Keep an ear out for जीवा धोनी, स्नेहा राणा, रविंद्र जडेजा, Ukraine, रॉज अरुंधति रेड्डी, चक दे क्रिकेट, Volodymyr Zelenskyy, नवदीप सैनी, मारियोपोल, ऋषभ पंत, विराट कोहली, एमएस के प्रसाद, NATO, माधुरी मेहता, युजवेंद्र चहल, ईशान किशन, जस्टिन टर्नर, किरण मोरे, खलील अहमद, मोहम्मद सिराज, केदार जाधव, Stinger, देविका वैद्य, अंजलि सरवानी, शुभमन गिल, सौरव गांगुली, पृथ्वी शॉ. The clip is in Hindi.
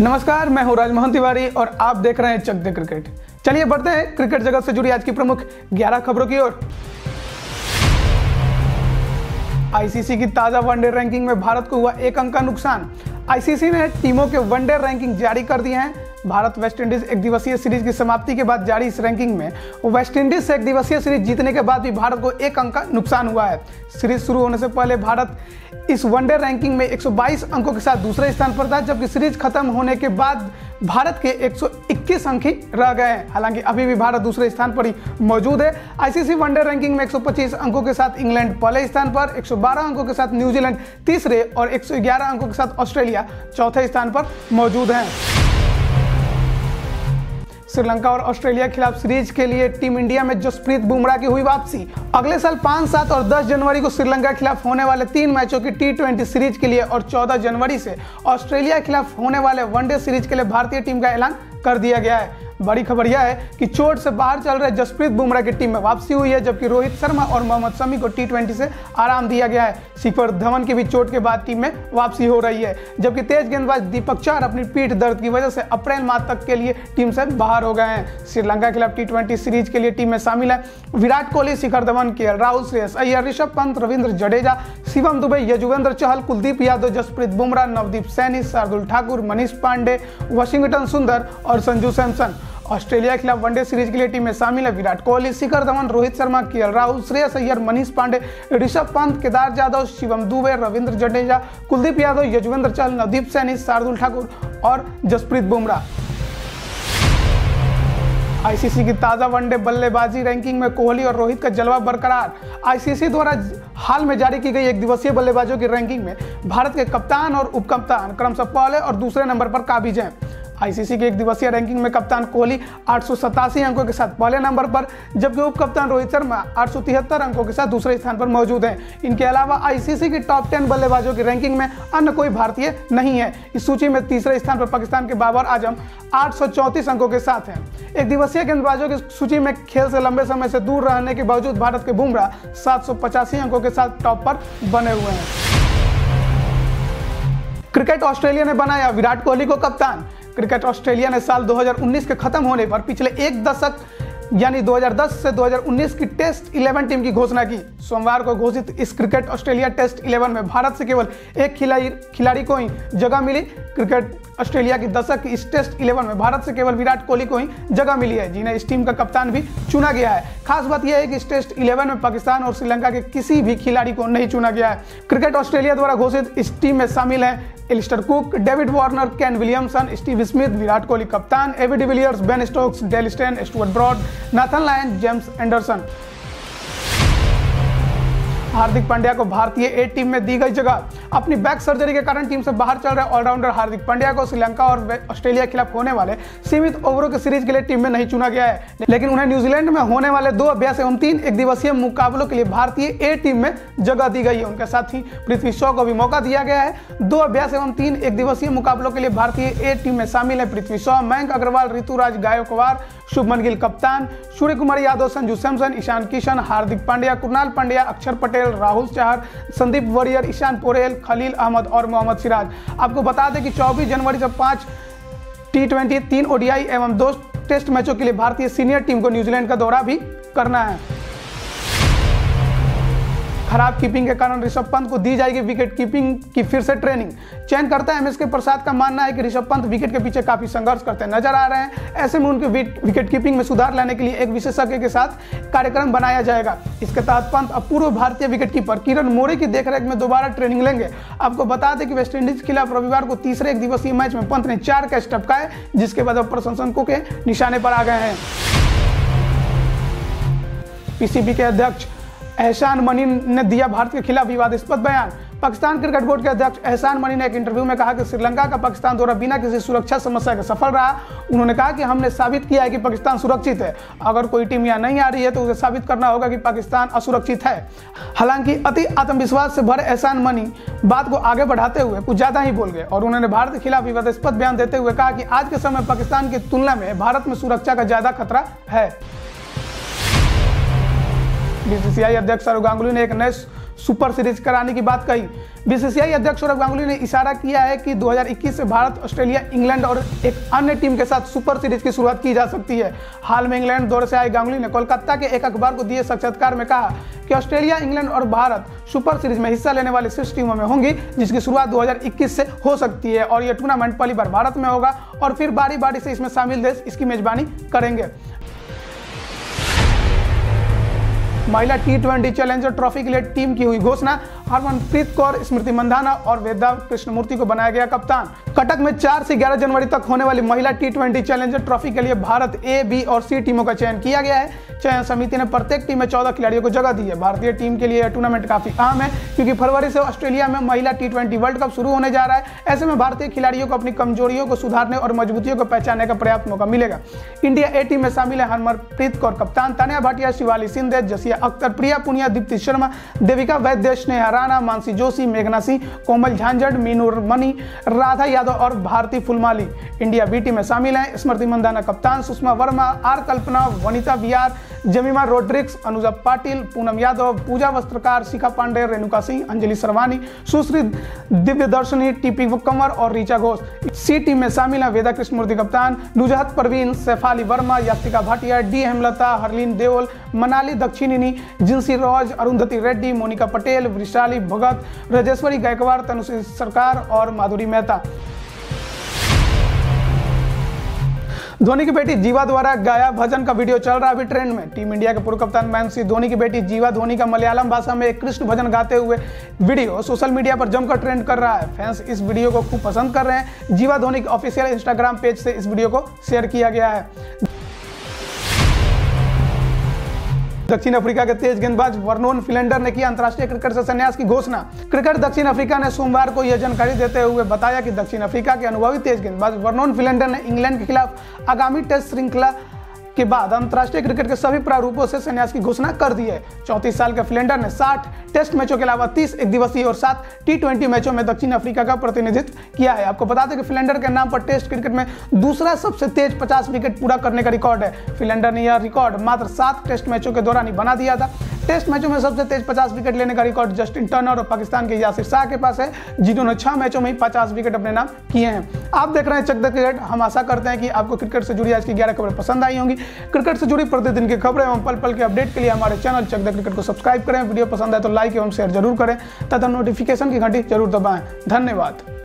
नमस्कार, मैं हूं राजमोहन तिवारी और आप देख रहे हैं चक दे क्रिकेट। चलिए बढ़ते हैं क्रिकेट जगत से जुड़ी आज की प्रमुख 11 खबरों की ओर। आईसीसी की ताजा वनडे रैंकिंग में भारत को हुआ एक अंक का नुकसान। आईसीसी ने टीमों के वनडे रैंकिंग जारी कर दिए हैं। भारत वेस्टइंडीज एक दिवसीय सीरीज की समाप्ति के बाद जारी इस रैंकिंग में वेस्टइंडीज से एक दिवसीय सीरीज जीतने के बाद भी भारत को एक अंक का नुकसान हुआ है। सीरीज शुरू होने से पहले भारत इस वनडे रैंकिंग में 122 अंकों के साथ दूसरे स्थान पर था, जबकि सीरीज खत्म होने के बाद भारत के 121 अंक ही रह गए हैं। हालांकि अभी भी भारत दूसरे स्थान पर ही मौजूद है। आईसीसी वनडे रैंकिंग में 125 अंकों के साथ इंग्लैंड पहले स्थान पर, 112 अंकों के साथ न्यूजीलैंड तीसरे और 111 अंकों के साथ ऑस्ट्रेलिया चौथे स्थान पर मौजूद है। श्रीलंका और ऑस्ट्रेलिया के खिलाफ सीरीज के लिए टीम इंडिया में जसप्रीत बुमराह की हुई वापसी। अगले साल 5, 7 और 10 जनवरी को श्रीलंका के खिलाफ होने वाले 3 मैचों की T20 सीरीज के लिए और 14 जनवरी से ऑस्ट्रेलिया के खिलाफ होने वाले वनडे सीरीज के लिए भारतीय टीम का ऐलान कर दिया गया है। बड़ी खबर यह है कि चोट से बाहर चल रहे जसप्रीत बुमराह की टीम में वापसी हुई है, जबकि रोहित शर्मा और मोहम्मद शमी को T20 से आराम दिया गया है। शिखर धवन की भी चोट के बाद टीम में वापसी हो रही है, जबकि तेज गेंदबाज दीपक चहर अपनी पीठ दर्द की वजह से अप्रैल-माह तक के लिए टीम से बाहर हो गए हैं। श्रीलंका के खिलाफ T20 सीरीज के लिए टीम में शामिल है विराट कोहली, शिखर धवन, केएल राहुल, श्रेयस अय्यर, ऋषभ पंत, रविंद्र जडेजा, शिवम दुबे, युजवेंद्र चहल, कुलदीप यादव, जसप्रीत बुमराह, नवदीप सैनी, शार्दुल ठाकुर, मनीष पांडे, वॉशिंगटन सुंदर और संजू सैमसन। ऑस्ट्रेलिया के खिलाफ वनडे सीरीज के लिए टीम में शामिल है विराट कोहली, शिखर धवन, रोहित शर्मा, केएल राहुल, श्रेयस अय्यर, मनीष पांडे, ऋषभ पंत, केदार जाधव, शिवम दुबे, रविंद्र जडेजा, कुलदीप यादव, युजवेंद्र चहल, नवदीप सैनी, शार्दुल ठाकुर और जसप्रीत बुमराह। आईसीसी की ताज़ा वनडे बल्लेबाजी रैंकिंग में कोहली और रोहित का जलवा बरकरार। आईसीसी द्वारा हाल में जारी की गई एक दिवसीय बल्लेबाजों की रैंकिंग में भारत के कप्तान और उपकप्तान क्रमशः पहले और दूसरे नंबर पर काबिज हैं। आईसीसी के एक दिवसीय रैंकिंग में कप्तान कोहली 887 अंकों के साथ पहले नंबर पर, जबकि उपकप्तान रोहित शर्मा 873 अंकों के साथ दूसरे स्थान पर मौजूद हैं। इनके अलावा आईसीसी की टॉप 10 बल्लेबाजों की रैंकिंग में अन्य कोई भारतीय नहीं है। इस सूची में तीसरे स्थान पर पाकिस्तान के बाबर आजम 834 अंकों के साथ हैं। एक दिवसीय गेंदबाजों की सूची में खेल से लंबे समय से दूर रहने के बावजूद भारत के बुमराह 785 अंकों के साथ टॉप पर बने हुए हैं। क्रिकेट ऑस्ट्रेलिया ने बनाया विराट कोहली को कप्तान। क्रिकेट ऑस्ट्रेलिया ने साल 2019 के खत्म होने पर पिछले एक दशक यानी 2010 से 2019 की टेस्ट 11 टीम की घोषणा की। सोमवार को घोषित इस क्रिकेट ऑस्ट्रेलिया टेस्ट 11 में भारत से केवल एक खिलाड़ी को ही जगह मिली। क्रिकेट ऑस्ट्रेलिया की दशक इस टेस्ट 11 में भारत से केवल विराट कोहली को ही जगह मिली है, जिन्हें इस टीम का कप्तान भी चुना गया है। खास बात यह है कि इस टेस्ट 11 में पाकिस्तान और श्रीलंका के किसी भी खिलाड़ी को नहीं चुना गया है। क्रिकेट ऑस्ट्रेलिया द्वारा घोषित इस टीम में शामिल है Alastair Cook, David Warner, Kane Williamson, Steve Smith, विराट कोहली कप्तान, AB de Villiers, Ben Stokes, Dale Steyn, Stuart Broad, Nathan Lyon, James Anderson. Hardik Pandya को भारतीय ए टीम में दी गई जगह। अपनी बैक सर्जरी के कारण टीम से बाहर चल रहे ऑलराउंडर हार्दिक पांड्या को श्रीलंका और ऑस्ट्रेलिया के खिलाफ होने वाले सीमित ओवरों की सीरीज के लिए टीम में नहीं चुना गया है, लेकिन उन्हें न्यूजीलैंड में होने वाले 2 अभ्यास एवं 3 एक दिवसीय मुकाबलों के लिए भारतीय ए टीम में जगह दी गई है। उनके साथ ही पृथ्वी शॉ को भी मौका दिया गया है। 2 अभ्यास एवं 3 एक दिवसीय मुकाबलों के लिए भारतीय ए टीम में शामिल है पृथ्वी शॉ, मयंक अग्रवाल, ऋतुराज गायकवाड़, शुभमन गिल कप्तान, सूर्य कुमार यादव, संजू सैमसन, ईशान किशन, हार्दिक पांड्या, कुणाल पांड्या, अक्षर पटेल, राहुल चाहर, संदीप वॉरियर, ईशान पोरेल, खलील अहमद और मोहम्मद सिराज। आपको बता दें कि 24 जनवरी से 5 T20, 3 ODI एवं 2 टेस्ट मैचों के लिए भारतीय सीनियर टीम को न्यूजीलैंड का दौरा भी करना है। खराब कीपिंग के कारण ऋषभ पंत को दी जाएगी विकेट कीपिंग की फिर से ट्रेनिंग। चयनकर्ता एमएस के प्रसाद का मानना है कि ऋषभ पंत विकेट के पीछे काफी संघर्ष करते नजर आ रहे हैं। ऐसे में उनके विकेट कीपिंग में सुधार लाने के लिए एक विशेषज्ञ के साथ कार्यक्रम बनाया जाएगा। इसके तहत पंत अब पूर्व भारतीय विकेट कीपर किरण मोरे की देखरेख में दोबारा ट्रेनिंग लेंगे। आपको बता दें कि वेस्टइंडीज के खिलाफ रविवार को तीसरे एक दिवसीय मैच में पंत ने 4 कैच टपकाए, जिसके बाद अब प्रशंसकों के निशाने पर आ गए हैं। पीसीबी के अध्यक्ष एहसान मनी ने दिया भारत के खिलाफ विवादास्पद बयान। पाकिस्तान क्रिकेट बोर्ड के अध्यक्ष एहसान मनी ने एक इंटरव्यू में कहा कि श्रीलंका का पाकिस्तान दौरा बिना किसी सुरक्षा समस्या के सफल रहा। उन्होंने कहा कि हमने साबित किया है कि पाकिस्तान सुरक्षित है। अगर कोई टीम यहाँ नहीं आ रही है तो उसे साबित करना होगा कि पाकिस्तान असुरक्षित है। हालांकि अति आत्मविश्वास से भरे एहसान मनी बात को आगे बढ़ाते हुए कुछ ज़्यादा ही बोल गए और उन्होंने भारत के खिलाफ विवादास्पद बयान देते हुए कहा कि आज के समय पाकिस्तान की तुलना में भारत में सुरक्षा का ज़्यादा खतरा है। बीसीसीआई अध्यक्ष सौरव गांगुली ने एक नए सुपर सीरीज कराने की बात कही। बीसीसीआई अध्यक्ष सौरव गांगुली ने इशारा किया है कि 2021 से भारत, ऑस्ट्रेलिया, इंग्लैंड और एक अन्य टीम के साथ सुपर सीरीज की शुरुआत की जा सकती है। हाल में इंग्लैंड दौरे से आए गांगुली ने कोलकाता के एक अखबार को दिए साक्षात्कार में कहा कि ऑस्ट्रेलिया, इंग्लैंड और भारत सुपर सीरीज में हिस्सा लेने वाली 6 टीमों में होंगी, जिसकी शुरुआत 2021 से हो सकती है और यह टूर्नामेंट पहली बार भारत में होगा और फिर बारी बारी से इसमें शामिल देश इसकी मेजबानी करेंगे। महिला T20 चैलेंजर ट्रॉफी के लिए टीम की हुई घोषणा। हरमनप्रीत कौर, स्मृति मंधाना और वेदा कृष्णमूर्ति को बनाया गया कप्तान। कटक में 4 से 11 जनवरी तक होने वाली महिला T20 चैलेंजर ट्रॉफी के लिए भारत ए, बी और सी टीमों का चयन किया गया है। चयन समिति ने प्रत्येक टीम में 14 खिलाड़ियों को जगह दी है। भारतीय टीम के लिए यह टूर्नामेंट काफी अहम है क्योंकि फरवरी से ऑस्ट्रेलिया में महिला T20 वर्ल्ड कप शुरू होने जा रहा है। ऐसे में भारतीय खिलाड़ियों को अपनी कमजोरियों को सुधारने और मजबूतियों को पहचानने का पर्याप्त मौका मिलेगा। इंडिया ए टीम में शामिल है हरमनप्रीत कौर कप्तान, तान्या भाटिया, शिवाली सिंधे, जसिया अख्तर, प्रिया पुनिया, दीप्ति शर्मा, देविका वैद्य, स्नेहा राणा, मानसी जोशी, मेघना सिंह, कोमल झांझड़, मीनू मणि, राधा यादव और Bharti Phulmali. India B team में शामिल हैं स्मृति मंदाना कप्तान, Sushma Verma, R Kalpana, Vanita Vihar, जमीमा Rodrigues, Anuja Patil, Poonam Yadav, Pooja Vastrakar, Shikha Pandey, Renuka Singh, अंजलि सरवानी, Sushree Dibyadarshini, TP Kanwar और ऋचा घोष। सी टीम में शामिल है वेदा कृष्णमूर्ति कप्तान, नुजहत परवीन, सैफाली वर्मा, याचिका भाटिया, डी हेमलता, हरलीन देओल, मनाली दक्षिणिनी, जिंसी रॉज, अरुंधति रेड्डी, मोनिका पटेल, वृशाली भगत, राजेश्वरी गायकवाड़, तनुश्री सरकार और माधुरी मेहता। धोनी की बेटी जीवा द्वारा गाया भजन का वीडियो चल रहा है अभी ट्रेंड में। टीम इंडिया के पूर्व कप्तान महेंद्र सिंह धोनी की बेटी जीवा धोनी का मलयालम भाषा में एक कृष्ण भजन गाते हुए वीडियो सोशल मीडिया पर जमकर ट्रेंड कर रहा है। फैंस इस वीडियो को खूब पसंद कर रहे हैं। जीवा धोनी के ऑफिशियल इंस्टाग्राम पेज से इस वीडियो को शेयर किया गया है। दक्षिण अफ्रीका के तेज गेंदबाज वर्नोन फिलेंडर ने किया अंतर्राष्ट्रीय क्रिकेट से संन्यास की घोषणा। क्रिकेट दक्षिण अफ्रीका ने सोमवार को यह जानकारी देते हुए बताया कि दक्षिण अफ्रीका के अनुभवी तेज गेंदबाज वर्नोन फिलेंडर ने इंग्लैंड के खिलाफ आगामी टेस्ट श्रृंखला के बाद अंतर्राष्ट्रीय क्रिकेट के सभी प्रारूपों से संन्यास की घोषणा कर दी है। 34 साल के फिलेंडर ने 60 टेस्ट मैचों के अलावा 30 एकदिवसीय और 7 T20 मैचों में दक्षिण अफ्रीका का प्रतिनिधित्व किया है। आपको बता दें कि फिलेंडर के नाम पर टेस्ट क्रिकेट में दूसरा सबसे तेज 50 विकेट पूरा करने का रिकॉर्ड है। फिलेंडर ने यह रिकॉर्ड मात्र 7 टेस्ट मैचों के दौरान ही बना दिया था। टेस्ट मैचों में सबसे तेज 50 विकेट लेने का रिकॉर्ड जस्टिन टर्नर और पाकिस्तान के यासिर शाह के पास है, जिन्होंने 6 मैचों में ही 50 विकेट अपने नाम किए हैं। आप देख रहे हैं चक दे क्रिकेट। हम आशा करते हैं कि आपको क्रिकेट से जुड़ी आज की 11 खबरें पसंद आई होंगी। क्रिकेट से जुड़ी प्रतिदिन की खबरें एवं पल पल के अपडेट के लिए हमारे चैनल चक दे क्रिकेट को सब्सक्राइब करें। वीडियो पसंद आए तो लाइक एवं शेयर जरूर करें तथा नोटिफिकेशन की घंटी जरूर दबाएं। धन्यवाद।